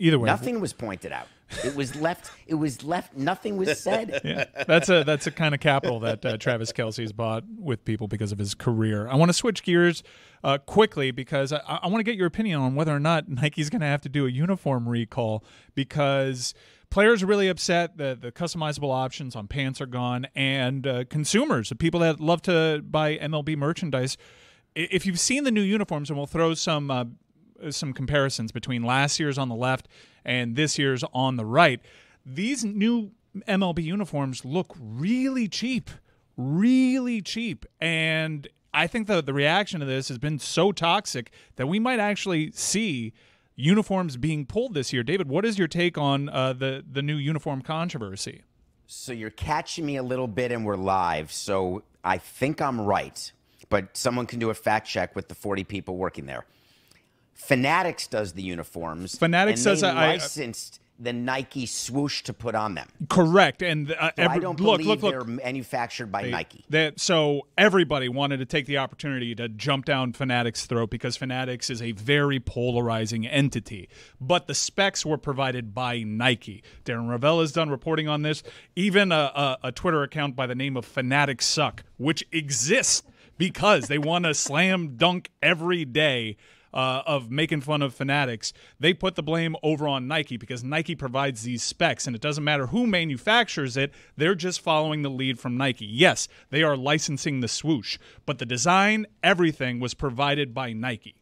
either way. Nothing was pointed out. It was left. It was left. Nothing was said. Yeah, that's a kind of capital that Travis Kelce has bought with people because of his career. I want to switch gears quickly because I want to get your opinion on whether or not Nike's going to have to do a uniform recall because players are really upset that the customizable options on pants are gone, and consumers, the people that love to buy MLB merchandise. If you've seen the new uniforms, and we'll throw some comparisons between last year's on the left and this year's on the right. These new MLB uniforms look really cheap. And I think the reaction to this has been so toxic that we might actually see uniforms being pulled this year. David, what is your take on the new uniform controversy? So you're catching me a little bit and we're live. So I think I'm right, but someone can do a fact check with the 40 people working there. Fanatics does the uniforms. Fanatics says I licensed the Nike swoosh to put on them. Correct, and I don't believe they're manufactured by Nike. So everybody wanted to take the opportunity to jump down Fanatics' throat because Fanatics is a very polarizing entity. But the specs were provided by Nike. Darren Rovell is done reporting on this. Even a Twitter account by the name of Fanatics Suck, which exists because they want to slam dunk every day. Of making fun of Fanatics, they put the blame over on Nike because Nike provides these specs, and it doesn't matter who manufactures it. They're just following the lead from Nike. Yes, they are licensing the swoosh, but the design, everything was provided by Nike.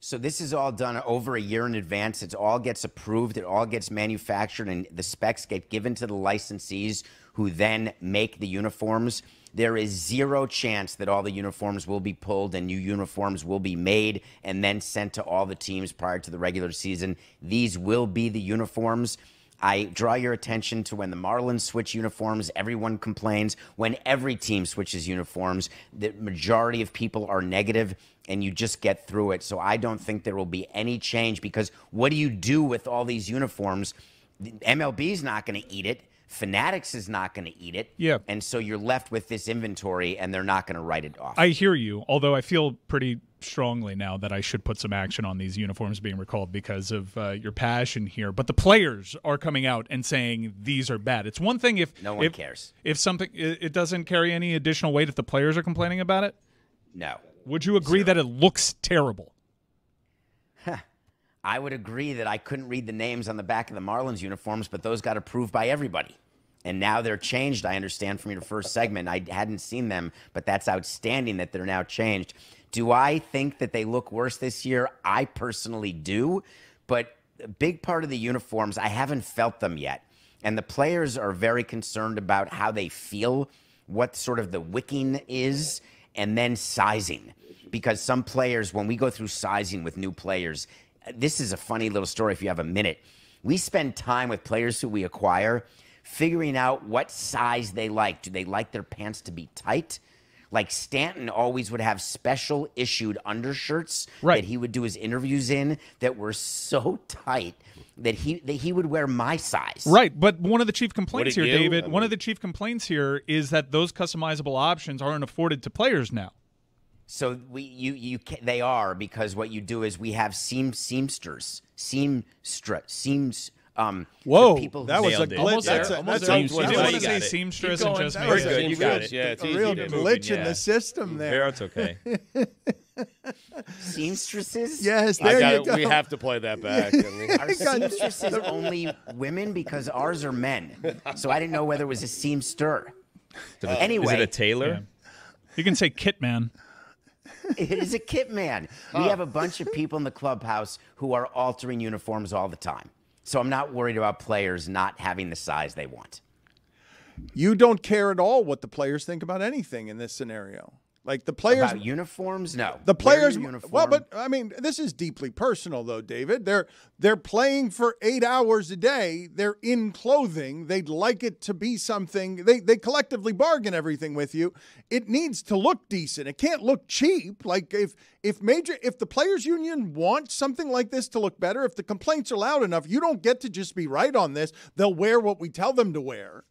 So this is all done over a year in advance. It all gets approved. It all gets manufactured, and the specs get given to the licensees who then make the uniforms. There is zero chance that all the uniforms will be pulled and new uniforms will be made and then sent to all the teams prior to the regular season. These will be the uniforms. I draw your attention to when the Marlins switch uniforms, everyone complains. When every team switches uniforms, the majority of people are negative, and you just get through it. So I don't think there will be any change because what do you do with all these uniforms? MLB's not going to eat it. Fanatics is not going to eat it. Yeah. And so you're left with this inventory, and they're not going to write it off. I hear you, although I feel pretty strongly now that I should put some action on these uniforms being recalled because of your passion here. But the players are coming out and saying these are bad. It's one thing if no one cares. If something, it doesn't carry any additional weight if the players are complaining about it? No. Would you agree that it looks terrible? I would agree that I couldn't read the names on the back of the Marlins uniforms, but those got approved by everybody. And now they're changed, I understand, from your first segment. I hadn't seen them, but that's outstanding that they're now changed. Do I think that they look worse this year? I personally do, but a big part of the uniforms, I haven't felt them yet. And the players are very concerned about how they feel, what sort of the wicking is, and then sizing. Because some players, when we go through sizing with new players, this is a funny little story if you have a minute. We spend time with players who we acquire figuring out what size they like. Do they like their pants to be tight? Like Stanton always would have special issued undershirts that he would do his interviews in that were so tight that he would wear my size. Right, but one of the chief complaints here, David, one of the chief complaints here is that those customizable options aren't afforded to players now. So they are, because what you do is we have seamsters. Whoa, people that was a glitch. That's a seamstress and just very good. You got it. Yeah, it's a real glitch in the system there. There, it's okay. Seamstresses? Yes, there you go. We have to play that back. Are seamstresses only women? Because ours are men. So I didn't know whether it was a seamster. Anyway, is it a tailor? Yeah. You can say kit man. It is a kit man. We have a bunch of people in the clubhouse who are altering uniforms all the time. So I'm not worried about players not having the size they want. You don't care at all what the players think about anything in this scenario. Like the players about uniforms? No. The players well, but I mean, this is deeply personal though, David. They're playing for 8 hours a day. They're in clothing. They'd like it to be something. They collectively bargain everything with you. It needs to look decent. It can't look cheap. Like if the players union wants something like this to look better, if the complaints are loud enough, you don't get to just be right on this. They'll wear what we tell them to wear.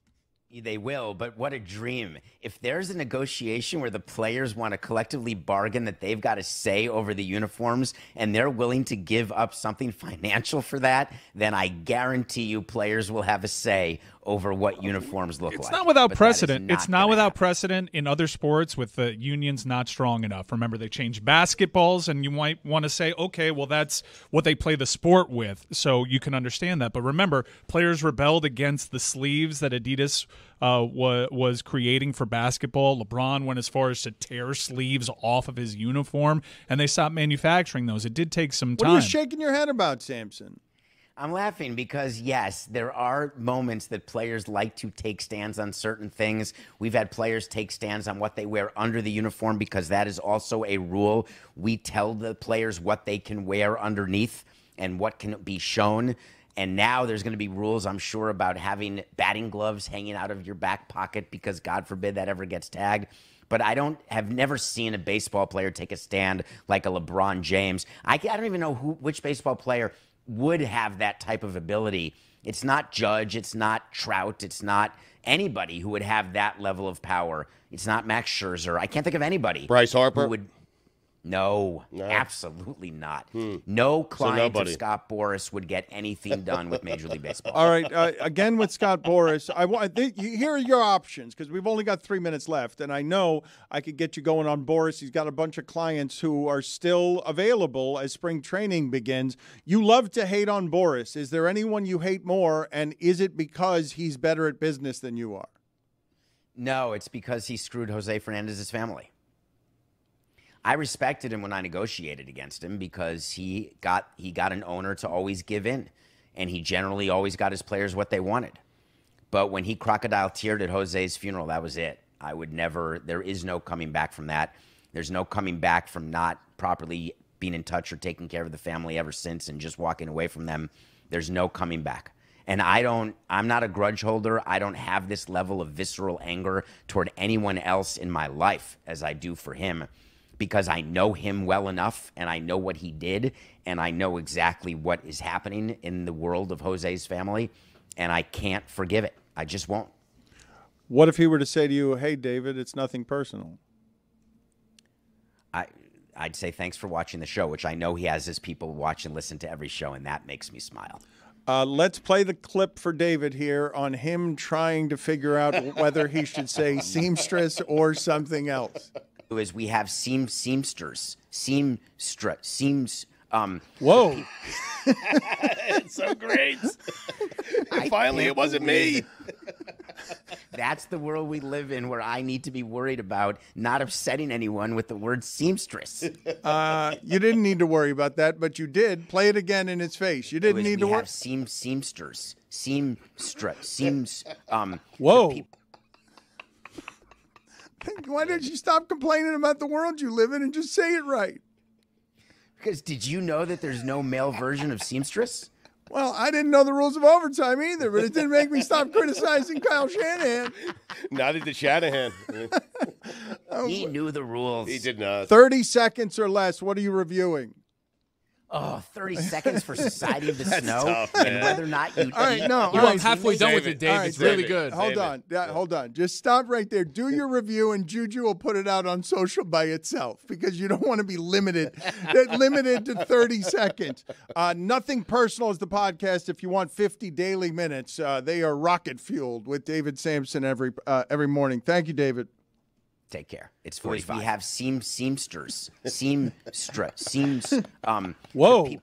They will, but what a dream. If there's a negotiation where the players want to collectively bargain that they've got to say over the uniforms and they're willing to give up something financial for that, then I guarantee you players will have a say over what uniforms look like. It's not without precedent. It's not without precedent in other sports with the unions not strong enough. Remember, they changed basketballs, and you might want to say, okay, well, that's what they play the sport with, so you can understand that. But remember, players rebelled against the sleeves that Adidas was creating for basketball. LeBron went as far as to tear sleeves off of his uniform, and they stopped manufacturing those. It did take some time. What are you shaking your head about, Samson? I'm laughing because, yes, there are moments that players like to take stands on certain things. We've had players take stands on what they wear under the uniform because that is also a rule. We tell the players what they can wear underneath and what can be shown. And now there's going to be rules, I'm sure, about having batting gloves hanging out of your back pocket because, God forbid, that ever gets tagged. But I have never seen a baseball player take a stand like a LeBron James. I don't even know which baseball player would have that type of ability. It's not Judge, it's not Trout, it's not anybody who would have that level of power. It's not Max Scherzer. I can't think of anybody. Bryce Harper? No, absolutely not. No client of Scott Boras would get anything done with Major League Baseball. All right, again with Scott Boras, here are your options because we've only got 3 minutes left, and I know I could get you going on Boras. He's got a bunch of clients who are still available as spring training begins. You love to hate on Boras. Is there anyone you hate more, and is it because he's better at business than you are? No, it's because he screwed Jose Fernandez's family. I respected him when I negotiated against him because he got an owner to always give in, and he generally always got his players what they wanted. But when he crocodile teared at Jose's funeral, that was it. I would never. There is no coming back from that. There's no coming back from not properly being in touch or taking care of the family ever since, and just walking away from them. There's no coming back. And I'm not a grudge holder. I don't have this level of visceral anger toward anyone else in my life as I do for him, because I know him well enough, and I know what he did, and I know exactly what is happening in the world of Jose's family, and I can't forgive it. I just won't. What if he were to say to you, hey, David, it's nothing personal? I'd say thanks for watching the show, which I know he has his people watch and listen to every show, and that makes me smile. Let's play the clip for David here on him trying to figure out whether he should say seamstress or something else. Is we have seamsters. Whoa. It's so great. Finally, it wasn't me. That's the world we live in, where I need to be worried about not upsetting anyone with the word seamstress. You didn't need to worry about that, but you did. Play it again in his face. You didn't need to worry. Seamsters. Seamstress. Whoa. Why did you stop complaining about the world you live in and just say it right? Because did you know that there's no male version of seamstress? Well, I didn't know the rules of overtime either, but it didn't make me stop criticizing Kyle Shanahan. Neither did Shanahan. He knew the rules. He did not. 30 seconds or less. What are you reviewing? Oh, 30 seconds for Society of the Snow, tough, and whether or not you. All right, no, I'm halfway done with it, Dave. Right, it's really good. Hold on, yeah, hold on. Just stop right there. Do your review, and Juju will put it out on social by itself, because you don't want to be limited to 30 seconds. Nothing Personal is the podcast. If you want 50 daily minutes, they are rocket fueled with David Samson every morning. Thank you, David. Take care. It's 45. We have seamsters. Whoa.